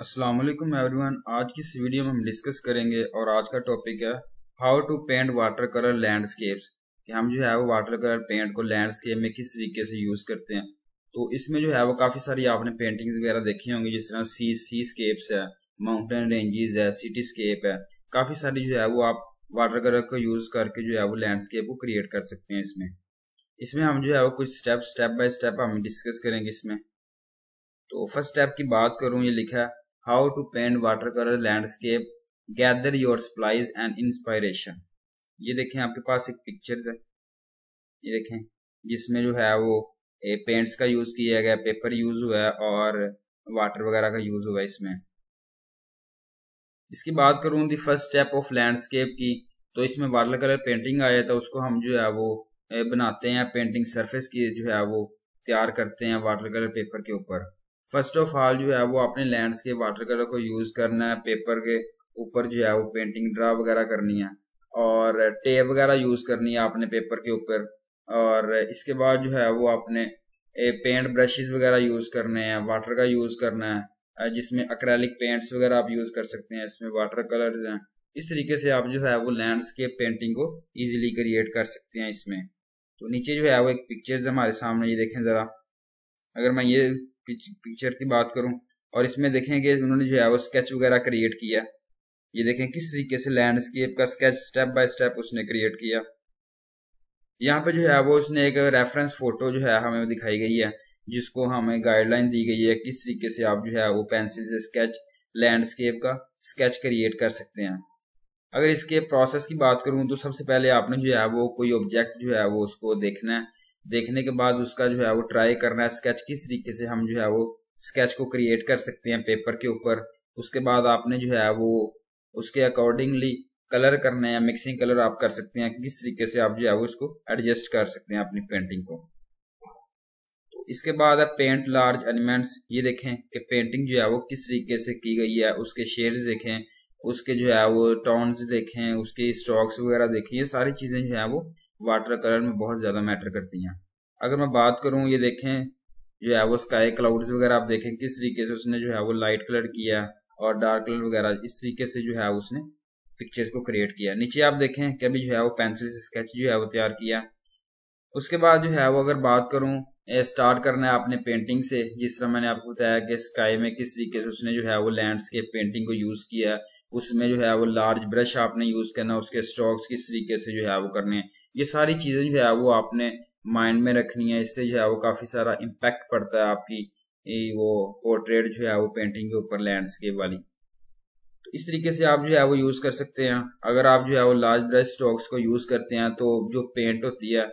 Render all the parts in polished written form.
अस्सलाम वालेकुम एवरीवन। आज की इस वीडियो में हम डिस्कस करेंगे और आज का टॉपिक है how to paint water colour landscapes, कि हम जो है वो वाटर कलर पेंट को लैंडस्केप में किस तरीके से यूज करते हैं। तो इसमें जो है वो काफी सारी आपने पेंटिंग्स वगैरह देखी होंगी, जिस तरह सीस्केप्स है, माउंटेन रेंजेस है, सिटीस्केप है, काफी सारी जो है वो आप वाटर कलर को यूज करके जो है वो लैंडस्केप को क्रिएट कर सकते हैं। इसमें हम जो है वो कुछ स्टेप बाय स्टेप हम डिस्कस करेंगे इसमें। तो फर्स्ट स्टेप की बात करूँ, ये लिखा है How to paint watercolor landscape, gather your supplies and inspiration। ये देखें आपके पास एक पिक्चर्स है, ये देखें जिसमें जो है वो पेंट्स का यूज किया गया, पेपर यूज हुआ है और वाटर वगैरह का यूज हुआ है इसमें। इसकी बात करूँ the first step of landscape की, तो इसमें वाटर कलर पेंटिंग आया था, उसको हम जो है वो बनाते हैं, पेंटिंग सरफेस की जो है वो तैयार करते हैं वाटर कलर पेपर के ऊपर। फर्स्ट ऑफ ऑल जो है वो आपने लैंडस्केप वाटर कलर को यूज करना है, पेपर के ऊपर जो है वो पेंटिंग ड्रा वगैरह करनी है और टेप वगैरह यूज करनी है आपने पेपर के ऊपर। और इसके बाद जो है वो आपने पेंट ब्रशेस वगैरह यूज करने हैं, वाटर का यूज करना है, जिसमें एक्रेलिक पेंट्स वगैरह आप यूज कर सकते हैं, इसमें वाटर कलर्स हैं। इस तरीके से आप जो है वो लैंडस्केप पेंटिंग को ईजिली क्रिएट कर सकते हैं इसमें। तो नीचे जो है वो एक पिक्चर्स हमारे सामने, ये देखें जरा, अगर मैं ये पिक्चर की बात करूं और इसमें देखेंगे उन्होंने जो है वो स्केच वगैरह क्रिएट किया। ये देखें किस तरीके से लैंडस्केप का स्केच स्टेप बाय स्टेप उसने क्रिएट किया। यहाँ पे जो है वो उसने एक रेफरेंस फोटो जो है हमें दिखाई गई है, जिसको हमें गाइडलाइन दी गई है किस तरीके से आप जो है वो पेंसिल से स्केच लैंडस्केप का स्केच क्रिएट कर सकते हैं। अगर इसके प्रोसेस की बात करूँ तो सबसे पहले आपने जो है वो कोई ऑब्जेक्ट जो है वो उसको देखना है, देखने के बाद उसका जो है वो ट्राई करना है स्केच, किस तरीके से हम जो है वो स्केच को क्रिएट कर सकते हैं पेपर के ऊपर। उसके बाद आपने जो है वो उसके अकॉर्डिंगली कलर करने हैं, मिक्सिंग कलर आप कर सकते हैं, किस तरीके से आप जो है वो उसको एडजस्ट कर सकते हैं अपनी पेंटिंग को। तो इसके बाद है पेंट लार्ज एलिमेंट्स। ये देखें कि पेंटिंग जो है वो किस तरीके से की गई है, उसके शेड्स देखें, उसके जो है वो टोन्स देखें, उसके स्ट्रोक्स वगैरह देखें, ये सारी चीजें जो है वो वाटर कलर में बहुत ज्यादा मैटर करती हैं। अगर मैं बात करूं, ये देखें जो है वो स्काई क्लाउड्स वगैरह आप देखें किस तरीके से उसने जो है वो लाइट कलर किया और डार्क कलर वगैरह, इस तरीके से जो है उसने पिक्चर्स को क्रिएट किया। नीचे आप देखें कि अभी जो है वो पेंसिल से स्केच जो है वो तैयार किया। उसके बाद जो है वो अगर बात करूँ, स्टार्ट करना है आपने पेंटिंग से, जिस तरह मैंने आपको बताया कि स्काई में किस तरीके से उसने जो है वो लैंडस्केप पेंटिंग को यूज किया, उसमें जो है वो लार्ज ब्रश आपने यूज करना, उसके स्ट्रोक्स किस तरीके से जो है वो करने, ये सारी चीजें जो है वो आपने माइंड में रखनी है। इससे जो है वो काफी सारा इम्पैक्ट पड़ता है आपकी वो पोर्ट्रेट जो है वो पेंटिंग के ऊपर लैंडस्केप वाली। तो इस तरीके से आप जो है वो यूज कर सकते हैं। अगर आप जो है वो लार्ज ब्रश स्ट्रोक्स को यूज करते हैं तो जो पेंट होती है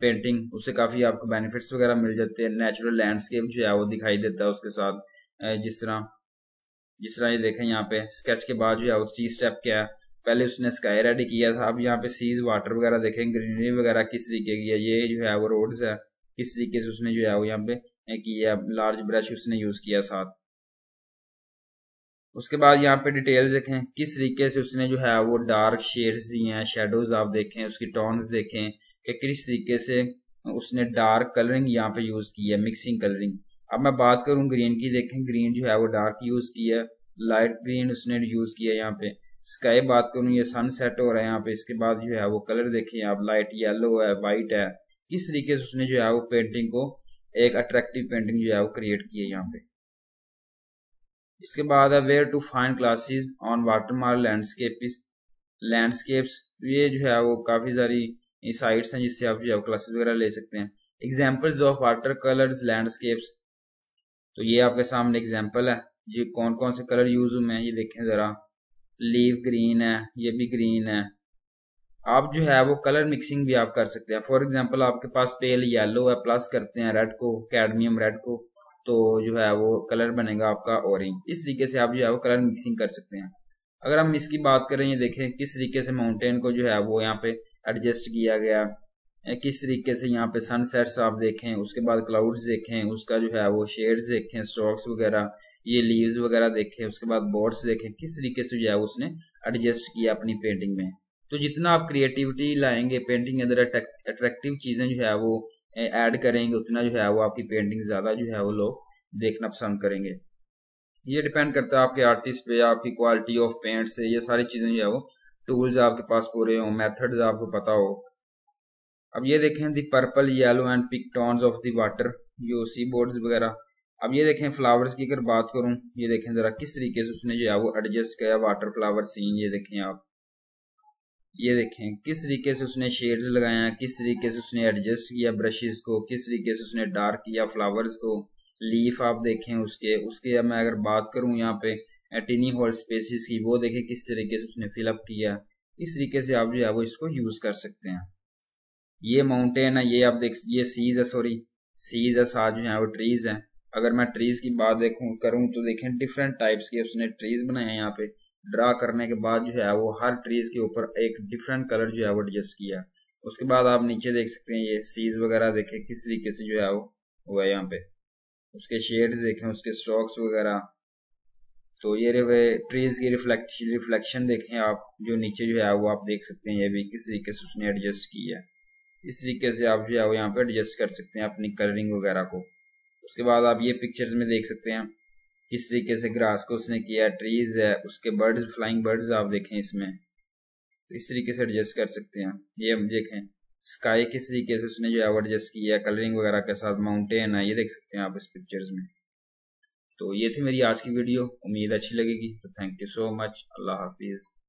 पेंटिंग, उससे काफी आपको बेनिफिट्स वगैरह मिल जाते हैं, नेचुरल लैंडस्केप जो है वो दिखाई देता है उसके साथ। जिस तरह ये देखें यहाँ पे स्केच के बाद जो है उस चीज स्टेप क्या है, पहले उसने स्काई रेडी किया था, अब यहाँ पे सीज वाटर वगैरह देखें, ग्रीनरी वगैरह किस तरीके की है, ये जो है वो रोड्स है किस तरीके से उसने जो है वो यहाँ पे किया, लार्ज ब्रश उसने यूज किया साथ। उसके बाद यहाँ पे डिटेल्स देखें किस तरीके से उसने जो है वो डार्क शेड्स दिए हैं, शेडोज आप देखें, उसकी टोन्स देखें कि किस तरीके से उसने डार्क कलरिंग यहाँ पे यूज की है, मिक्सिंग कलरिंग। अब मैं बात करूँ ग्रीन की, देखें ग्रीन जो है वो डार्क यूज किया, लाइट ग्रीन उसने यूज किया यहाँ पे। स्काई बात करूँ, ये सनसेट हो रहा है यहाँ पे, इसके बाद जो है वो कलर देखिए आप, लाइट येलो है, वाइट है, इस तरीके से उसने जो है वो पेंटिंग को एक अट्रैक्टिव पेंटिंग जो है वो क्रिएट की है यहाँ पे। इसके बाद है where to find classes on watermark landscapes. ये जो है वो काफी सारी साइट्स हैं जिससे आप जो है क्लासेस वगैरह ले सकते हैं। Examples of water colours landscapes, तो ये आपके सामने एग्जाम्पल है, ये कौन कौन से कलर यूज हुए हैं ये देखें जरा। लीव ग्रीन है, ये भी ग्रीन है। आप जो है वो कलर मिक्सिंग भी आप कर सकते हैं। फॉर एग्जांपल आपके पास पेल येलो है, प्लस करते हैं रेड को, कैडमियम रेड को, तो जो है वो कलर बनेगा आपका ऑरेंज। इस तरीके से आप जो है वो कलर मिक्सिंग कर सकते हैं। अगर हम इसकी बात करें, ये देखें किस तरीके से माउंटेन को जो है वो यहाँ पे एडजस्ट किया गया, किस तरीके से यहाँ पे सनसेट्स आप देखें, उसके बाद क्लाउड्स देखें, उसका जो है वो शेड्स देखें, स्ट्रोक्स वगैरह, ये लीव्स वगैरह देखें, उसके बाद बॉर्डर्स देखें, किस तरीके से जो है उसने एडजस्ट किया अपनी पेंटिंग में। तो जितना आप क्रिएटिविटी लाएंगे पेंटिंग के अंदर, अट्रैक्टिव चीजें जो है वो ऐड करेंगे, उतना जो है वो आपकी पेंटिंग ज्यादा जो है वो लोग देखना पसंद करेंगे। ये डिपेंड करता है आपके आर्टिस्ट पे, आपकी क्वालिटी ऑफ पेंट से, ये सारी चीजें जो है वो टूल्स आपके पास पूरे हो, मेथड्स आपको पता हो। अब ये देखें the purple yellow and pink tones of the water, you see boards वगैरह। अब ये देखें फ्लावर्स की अगर बात करूं, ये देखें जरा किस तरीके से उसने जो है वो एडजस्ट किया वाटर फ्लावर सीन। ये देखें आप, ये देखें किस तरीके से उसने शेड्स लगाया, किस तरीके से उसने एडजस्ट किया ब्रशेस को, किस तरीके से उसने डार्क किया फ्लावर्स को। लीफ आप देखें उसके अब मैं अगर बात करूं यहाँ पे टिनी होल स्पेसिस की, वो देखें किस तरीके से उसने फिलअप किया। इस तरीके से आप जो है वो इसको यूज कर सकते हैं। ये माउंटेन है, ये आप देख, ये सीज है, सॉरी सीज है, साथ जो है वो ट्रीज है। अगर मैं ट्रीज की बात करूं तो देखें डिफरेंट टाइप्स के उसने ट्रीज बनाए हैं। यहाँ पे ड्रा करने के बाद जो है वो हर ट्रीज के ऊपर एक डिफरेंट कलर जो है वो एडजस्ट किया। उसके बाद आप नीचे देख सकते हैं ये सीज वगैरह देखें किस तरीके से जो है वो हुआ है, यहाँ पे उसके शेड्स देखें, उसके स्ट्रोक्स वगैरह। तो ये ट्रीज की रिफ्लेक्शन देखें आप, जो नीचे जो है वो आप देख सकते हैं ये भी किस तरीके से उसने एडजस्ट किया। इस तरीके से आप जो है वो यहाँ पे एडजस्ट कर सकते हैं अपनी कलरिंग वगैरह को। उसके बाद आप ये पिक्चर्स में देख सकते हैं किस तरीके से ग्रास को उसने किया, ट्रीज है, उसके बर्ड्स, फ्लाइंग बर्ड्स आप देखें इसमें, तो इस तरीके से एडजस्ट कर सकते हैं। ये देखें स्काई किस तरीके से उसने जो है एडजस्ट किया कलरिंग वगैरह के साथ, माउंटेन है, ये देख सकते हैं आप इस पिक्चर्स में। तो ये थी मेरी आज की वीडियो, उम्मीद अच्छी लगेगी। तो थैंक यू सो मच, अल्लाह हाफिज़।